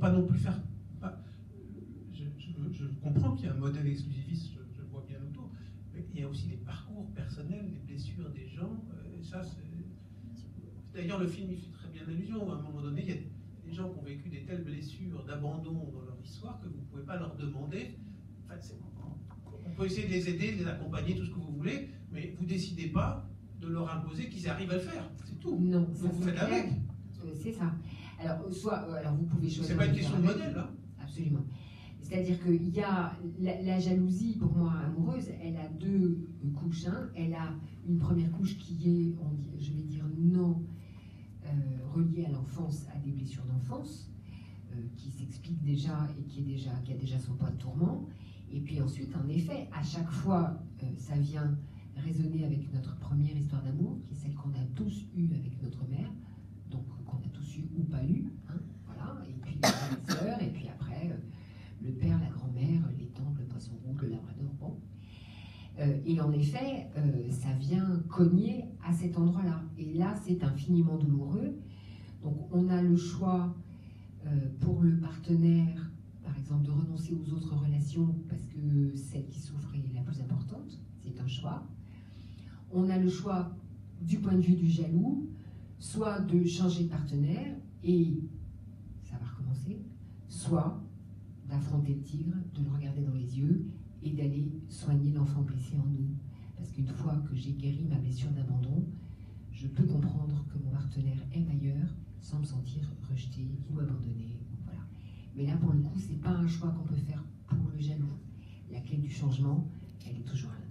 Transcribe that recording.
Pas non plus faire. Bah, je comprends qu'il y a un modèle exclusiviste, je le vois bien autour, mais il y a aussi les parcours personnels, les blessures des gens. D'ailleurs, le film y fait très bien allusion. À un moment donné, il y a des gens qui ont vécu des telles blessures d'abandon dans leur histoire que vous ne pouvez pas leur demander. Enfin, on peut essayer de les aider, de les accompagner, tout ce que vous voulez, mais vous ne décidez pas de leur imposer qu'ils arrivent à le faire. C'est tout. Non, donc ça, vous faites avec. C'est ça. Alors, alors vous pouvez choisir. C'est pas une question de modèle, là. Absolument. C'est-à-dire qu'il y a la jalousie, pour moi, amoureuse, elle a deux couches. Hein. Elle a une première couche qui est, je vais dire, non reliée à l'enfance, à des blessures d'enfance, qui s'explique déjà et qui a déjà son poids de tourment. Et puis ensuite, en effet, à chaque fois, ça vient résonner avec notre première histoire d'amour, qui est celle qu'on a tous eue avec notre mère. Donc, qu'on a tous eu ou pas eu, hein, voilà, et puis les sœurs, et puis après le père, la grand-mère, les tantes, le poisson rouge, le labrador, bon. Et en effet, ça vient cogner à cet endroit-là. Et là, c'est infiniment douloureux. Donc, on a le choix pour le partenaire, par exemple, de renoncer aux autres relations parce que celle qui souffre est la plus importante. C'est un choix. On a le choix du point de vue du jaloux, soit de changer de partenaire et ça va recommencer, soit d'affronter le tigre, de le regarder dans les yeux et d'aller soigner l'enfant blessé en nous. Parce qu'une fois que j'ai guéri ma blessure d'abandon, je peux comprendre que mon partenaire aime ailleurs sans me sentir rejetée ou abandonnée. Voilà. Mais là, pour le coup, c'est pas un choix qu'on peut faire pour le jaloux. La clé du changement, elle est toujours là.